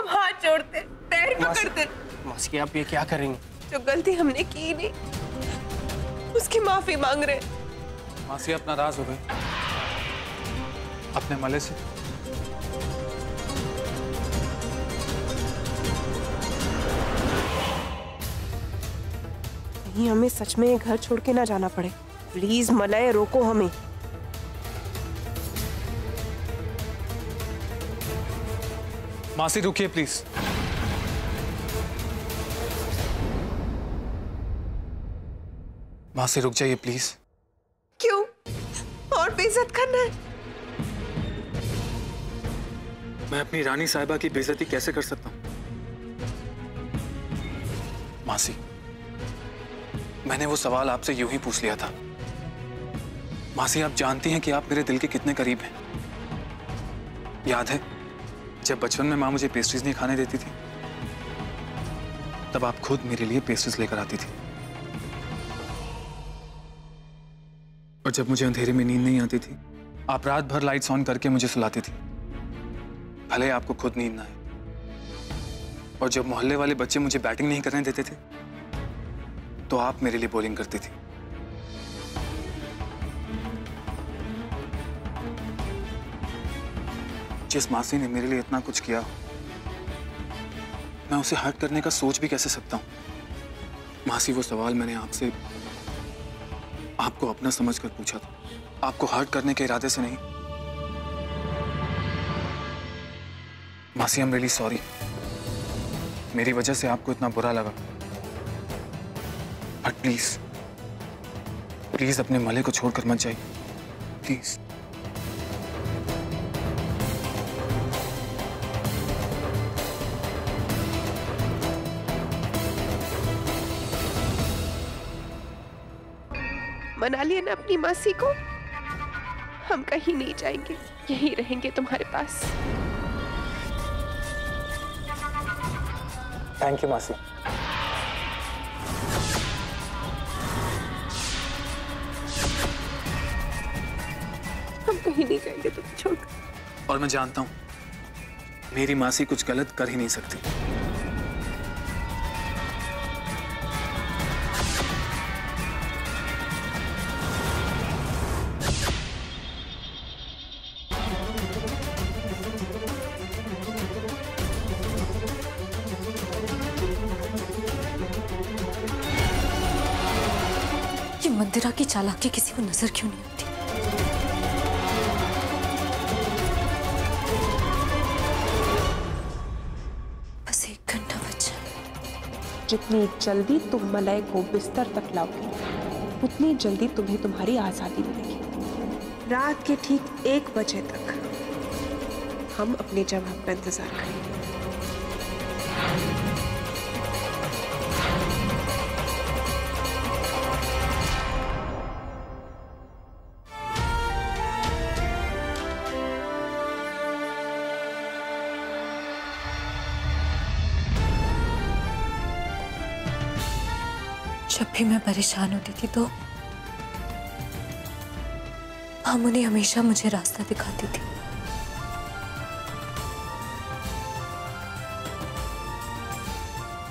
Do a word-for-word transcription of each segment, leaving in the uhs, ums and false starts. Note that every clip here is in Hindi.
हम हाथ जोड़ते, पैर पकड़ते। मासी आप ये क्या करेंगे? जो गलती हमने की नहीं उसकी माफी मांग रहे। मासी आप नाराज हो गए अपने मले से? नहीं, हमें सच में घर छोड़ के ना जाना पड़े। प्लीज मलय रोको हमें। मासी रुकिए प्लीज। मासी रुक जाइए प्लीज। क्यों और बेइज्जत करना है? मैं अपनी रानी साहिबा की बेइज्जती कैसे कर सकता हूं? मासी मैंने वो सवाल आपसे यूं ही पूछ लिया था। मासी आप जानती हैं कि आप मेरे दिल के कितने करीब हैं। याद है जब बचपन में माँ मुझे पेस्ट्रीज नहीं खाने देती थी तब आप खुद मेरे लिए पेस्ट्रीज लेकर आती थी। और जब मुझे अंधेरे में नींद नहीं आती थी आप रात भर लाइट्स ऑन करके मुझे सुलाती थी भले आपको खुद नींद ना आए। और जब मोहल्ले वाले बच्चे मुझे बैटिंग नहीं करने देते थे तो आप मेरे लिए बॉलिंग करती थी। जिस मासी ने मेरे लिए इतना कुछ किया मैं उसे हर्ट करने का सोच भी कैसे सकता हूं? मासी वो सवाल मैंने आपसे आपको अपना समझकर पूछा था, आपको हर्ट करने के इरादे से नहीं। मासी आई एम रियली सॉरी, मेरी वजह से आपको इतना बुरा लगा। बट प्लीज प्लीज अपने मले को छोड़कर मत जाइए प्लीज। मना लिया ना अपनी मासी को। हम कहीं नहीं जाएंगे, यहीं रहेंगे तुम्हारे पास। थैंक यू मासी। कहीं नहीं जाएंगे तुम छोड़कर। और मैं जानता हूं मेरी मासी कुछ गलत कर ही नहीं सकती। ये मंदिरा की चालाकी किसी को नजर क्यों नहीं आती? जितनी जल्दी तुम मलय को बिस्तर तक लाओगे उतनी जल्दी तुम्हें तुम्हारी आजादी मिलेगी। रात के ठीक एक बजे तक हम अपने जवाब का इंतजार करेंगे। जब भी मैं परेशान होती थी तो मामुनी हमेशा मुझे रास्ता दिखाती थी।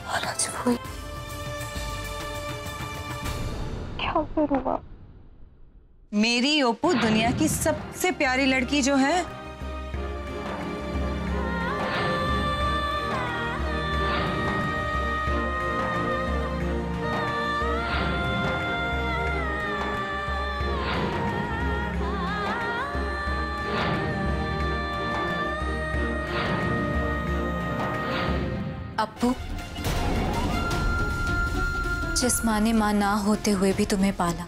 और आज वो क्या करूँगा? मेरी ओपू दुनिया की सबसे प्यारी लड़की जो है अप्पू, जिस माँ ने माँ ना होते हुए भी तुम्हें पाला,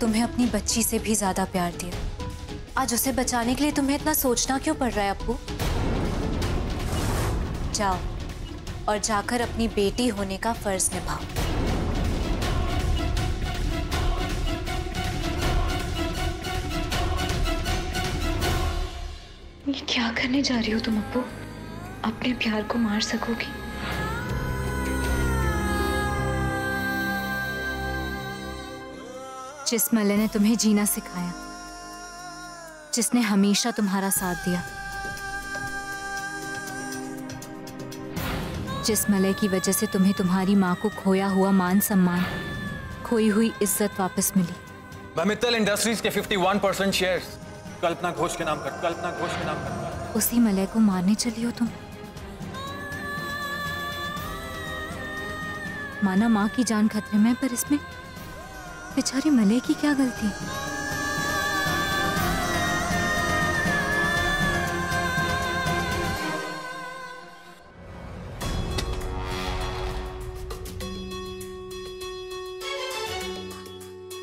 तुम्हें अपनी बच्ची से भी ज्यादा प्यार दिया, आज उसे बचाने के लिए तुम्हें इतना सोचना क्यों पड़ रहा है अप्पू? जाओ और जाकर अपनी बेटी होने का फर्ज निभाओ। ये क्या करने जा रही हो तुम अप्पू? अपने प्यार को मार सकोगी? जिस मले ने तुम्हें जीना सिखाया, जिसने हमेशा तुम्हारा साथ दिया, जिस मलय की वजह से तुम्हें तुम्हारी माँ को खोया हुआ मान सम्मान, खोई हुई इज्जत वापस मिली। महामित्तल इंडस्ट्रीज के इक्यावन परसेंट शेयर्स कल्पना घोष के नाम पर, कल्पना घोष के नाम पर। उसी मलय को मारने चली हो तुम। माना माँ की जान खतरे में, पर इसमें बेचारी मलय की क्या गलती?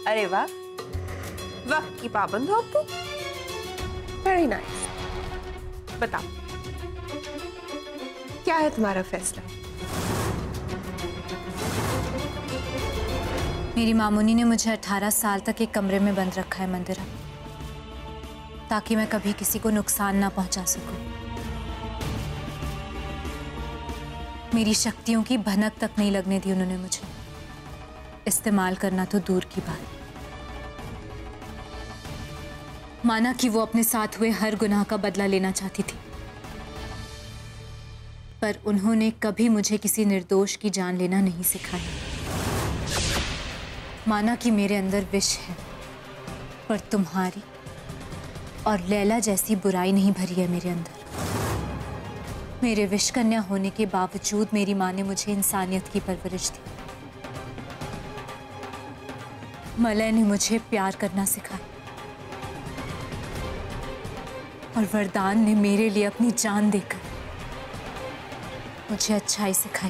अरे वाह, वक्त की पाबंद हो तुम। Very nice. बताओ क्या है तुम्हारा फैसला? मेरी मामूनी ने मुझे अठारह साल तक एक कमरे में बंद रखा है मंदिरा, ताकि मैं कभी किसी को नुकसान ना पहुंचा सकूं। मेरी शक्तियों की भनक तक नहीं लगने दी उन्होंने मुझे। इस्तेमाल करना तो दूर की बात, माना कि वो अपने साथ हुए हर गुनाह का बदला लेना चाहती थी, पर उन्होंने कभी मुझे किसी निर्दोष की जान लेना नहीं सिखाया। माना कि मेरे अंदर विष है, पर तुम्हारी और लैला जैसी बुराई नहीं भरी है मेरे अंदर। मेरे विष कन्या होने के बावजूद मेरी माँ ने मुझे इंसानियत की परवरिश दी। मलय ने मुझे प्यार करना सिखाया और वरदान ने मेरे लिए अपनी जान देकर मुझे अच्छाई सिखाई।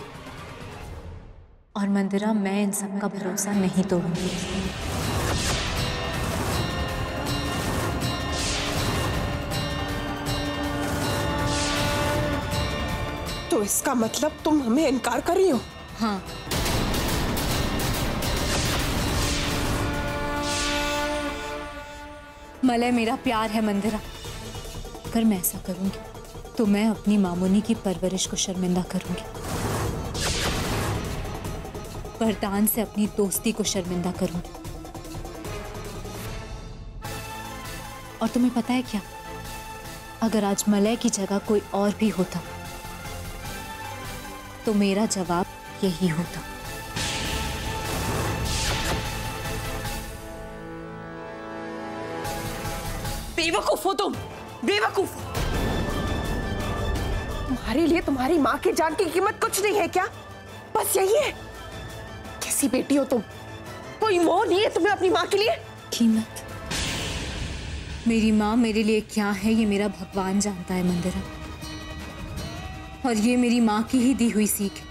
और मंदिरा, मैं इन सब का भरोसा नहीं तोड़ूंगी। तो इसका मतलब तुम हमें इनकार कर रही हो? हाँ। मलय मेरा प्यार है मंदिरा। अगर मैं ऐसा करूंगी तो मैं अपनी मामूनी की परवरिश को शर्मिंदा करूंगी, वरदान से अपनी दोस्ती को शर्मिंदा करूंगी। और तुम्हें पता है क्या, अगर आज मलय की जगह कोई और भी होता तो मेरा जवाब यही होता। बेवकूफ हो तुम, बेवकूफ। तुम्हारे लिए तुम्हारी माँ की जान की कीमत कुछ नहीं है क्या? बस यही है? कैसी बेटी हो तुम? कोई मोह नहीं है तुम्हें अपनी माँ के लिए? कीमत? मेरी माँ मेरे लिए क्या है ये मेरा भगवान जानता है मंदिरा, और ये मेरी माँ की ही दी हुई सीख है।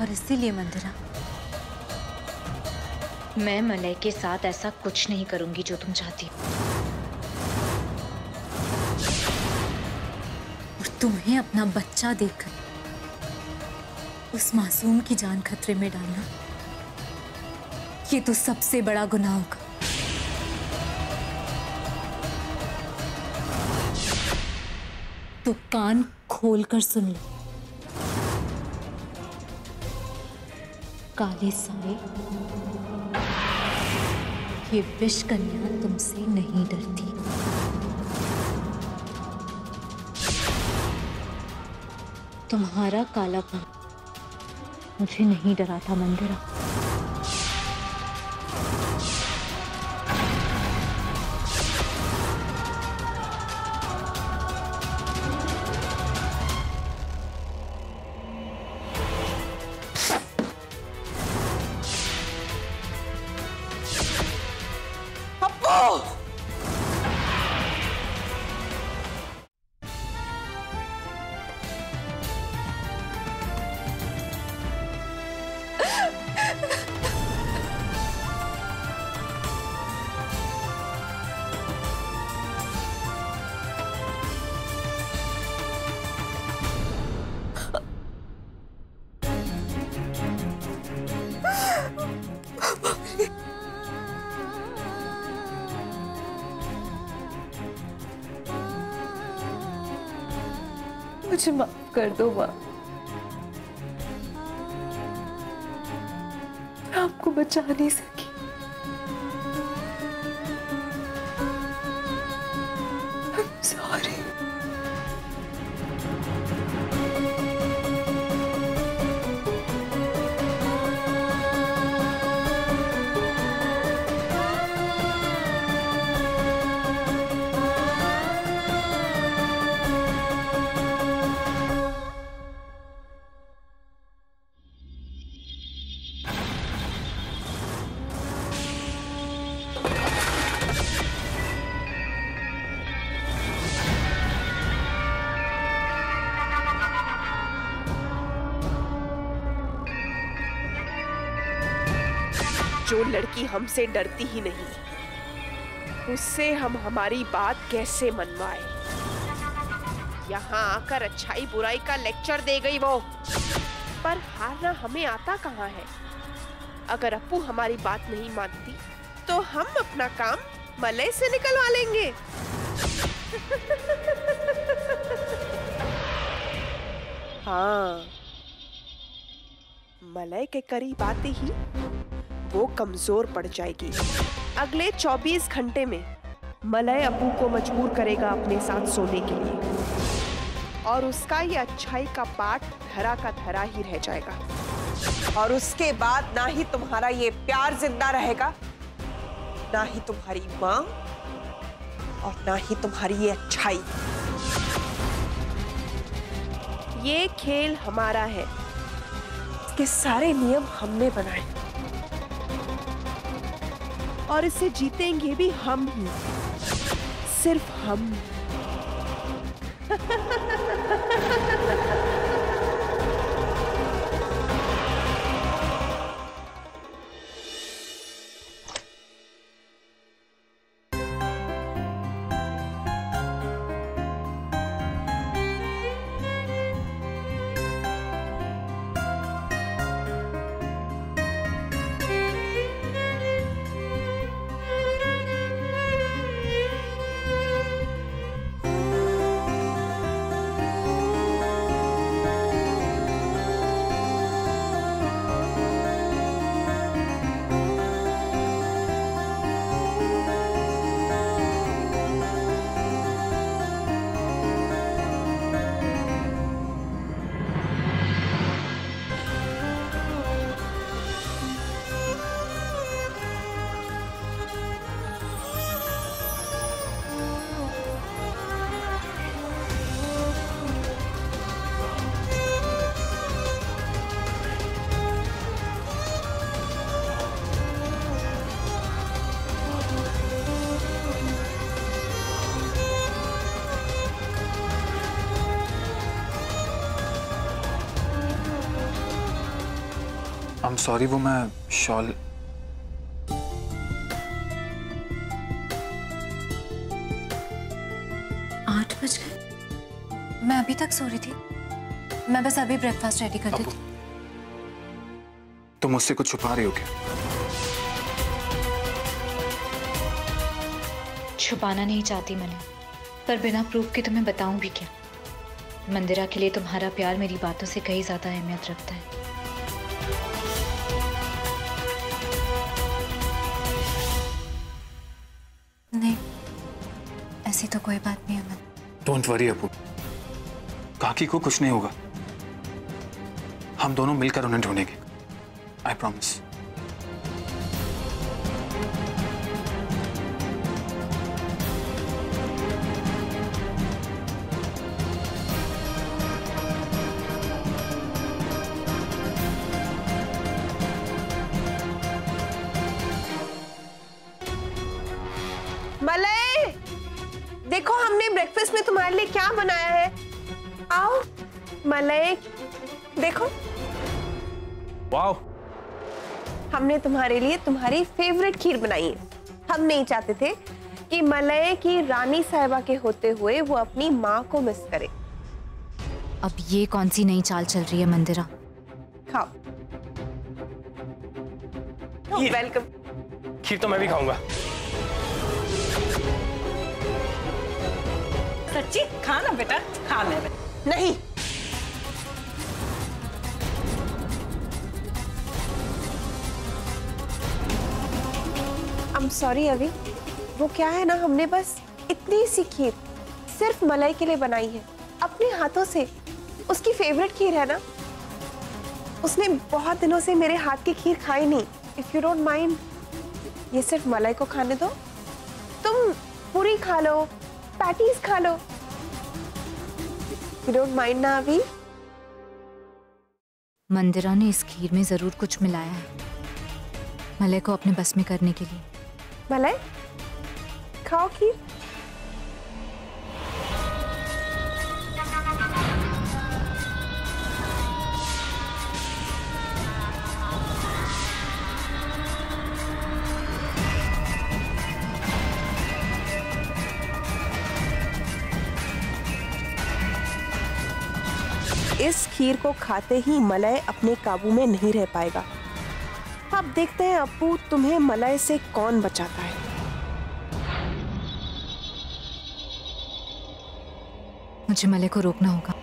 और इसीलिए मंदिरा, मैं मलय के साथ ऐसा कुछ नहीं करूंगी जो तुम चाहती हो। और तुम्हें अपना बच्चा देकर उस मासूम की जान खतरे में डालना, ये तो सबसे बड़ा गुनाह होगा। तो कान खोलकर सुन लो, काले सारे, ये विष कन्या तुमसे नहीं डरती। तुम्हारा कालापन मुझे नहीं डराता मंदिरा। मुझे माफ कर दो माँ, मैं आपको बचा नहीं सकी। I'm sorry। जो लड़की हमसे डरती ही नहीं, उससे हम हमारी बात कैसे मनवाए? यहाँ आकर अच्छाई बुराई का लेक्चर दे गई वो, पर हारना हमें आता कहाँ है? अगर अप्पू हमारी बात नहीं मानती तो हम अपना काम मलय से निकलवा लेंगे। हाँ, मलय के करीब आते ही वो कमजोर पड़ जाएगी। अगले चौबीस घंटे में मलय अप्पू को मजबूर करेगा अपने साथ सोने के लिए, और उसका ये अच्छाई का पाठ धरा का धरा ही रह जाएगा। और उसके बाद ना ही तुम्हारा ये प्यार जिंदा रहेगा, ना ही तुम्हारी माँ, और ना ही तुम्हारी ये अच्छाई। ये खेल हमारा है, इसके सारे नियम हमने बनाए, और इसे जीतेंगे भी हम ही, सिर्फ हम। I'm sorry, वो मैं शॉल आठ बज गए, मैं अभी तक सो रही थी। मैं बस अभी ब्रेकफास्ट रेडी कर देती। तुम मुझसे कुछ छुपा रही हो क्या? छुपाना नहीं चाहती मैंने, पर बिना प्रूफ के तुम्हें बताऊं भी क्या? मंदिरा के लिए तुम्हारा प्यार मेरी बातों से कहीं ज्यादा अहमियत रखता है। तो कोई बात नहीं अमन। डोंट वरी अपू, काकी को कुछ नहीं होगा। हम दोनों मिलकर उन्हें ढूंढेंगे, आई प्रॉमिस। तुम्हारे लिए क्या बनाया है? आओ मलय, देखो। वाव, हमने तुम्हारे लिए तुम्हारी फेवरेट खीर बनाई है। हम नहीं चाहते थे कि मलय की रानी साहिबा के होते हुए वो अपनी माँ को मिस करे। अब ये कौन सी नई चाल चल रही है मंदिरा? खाओ। वेलकम। खीर तो मैं भी खाऊंगा। सच्ची खाना बेटा, खा ले। नहीं, I'm sorry अभी। वो क्या है ना, हमने बस इतनी सी खीर सिर्फ मलय के लिए बनाई है अपने हाथों से। उसकी फेवरेट खीर है ना, उसने बहुत दिनों से मेरे हाथ की खीर खाई नहीं। इफ यू डोंट माइंड, ये सिर्फ मलय को खाने दो। तुम पूरी खा लो, पैटीज खा लो। You don't mind ना अभी? मंदिरा ने इस खीर में जरूर कुछ मिलाया है, मलय को अपने बस में करने के लिए। मलय, खाओ खीर। इस खीर को खाते ही मलय अपने काबू में नहीं रह पाएगा। अब देखते हैं अपू तुम्हें मलय से कौन बचाता है। मुझे मलय को रोकना होगा।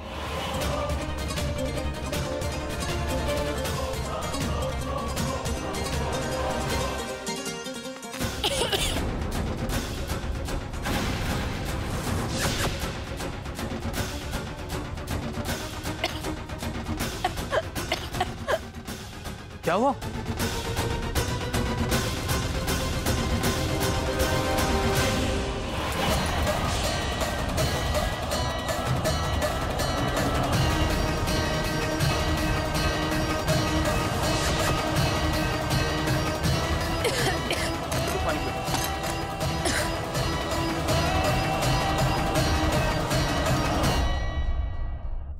क्या हुआ?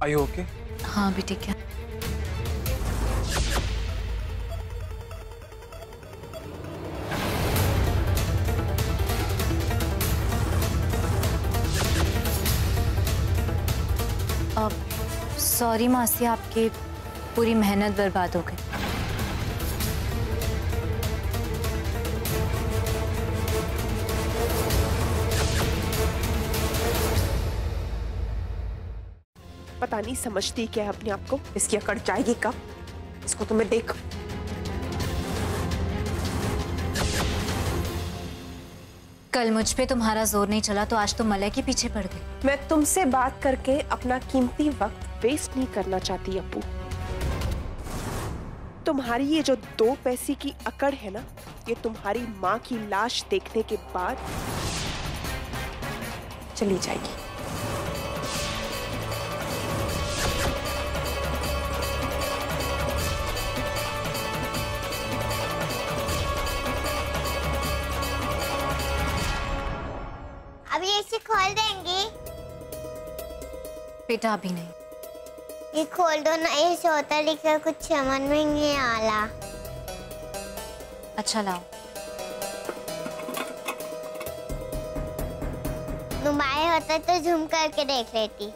Are you okay? हाँ बेटी क्या? अब सॉरी मासी, आपकी पूरी मेहनत बर्बाद हो गई। पता नहीं समझती क्या है अपने आप को, इसकी अकड़ जाएगी कब, इसको तुम्हें देख। कल मुझ पे तुम्हारा जोर नहीं चला तो आज तुम मलय के पीछे पड़ गई। मैं तुमसे बात करके अपना कीमती वक्त वेस्ट नहीं करना चाहती अपू। तुम्हारी ये जो दो पैसे की अकड़ है ना, ये तुम्हारी माँ की लाश देखने के बाद चली जाएगी। अभी इसे खोल देंगे बेटा? अभी नहीं, ये खोल दो ना, ये सोता लिखकर कुछ समझ में नहीं आला। अच्छा लाओ। नुमाए होता तो झूम करके देख लेती।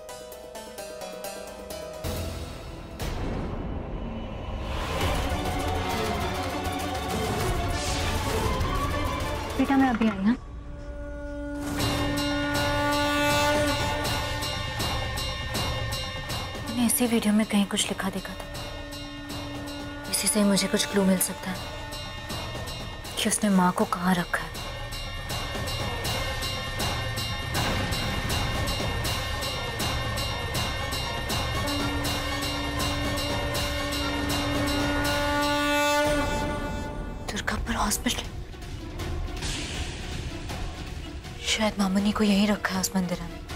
बेटा मैं अभी आई ना। इसी वीडियो में कहीं कुछ लिखा देखा था, इसी से मुझे कुछ क्लू मिल सकता है कि उसने माँ को कहाँ रखा है। दुर्गापुर हॉस्पिटल, शायद मामू ने को यहीं रखा है उस मंदिरा में।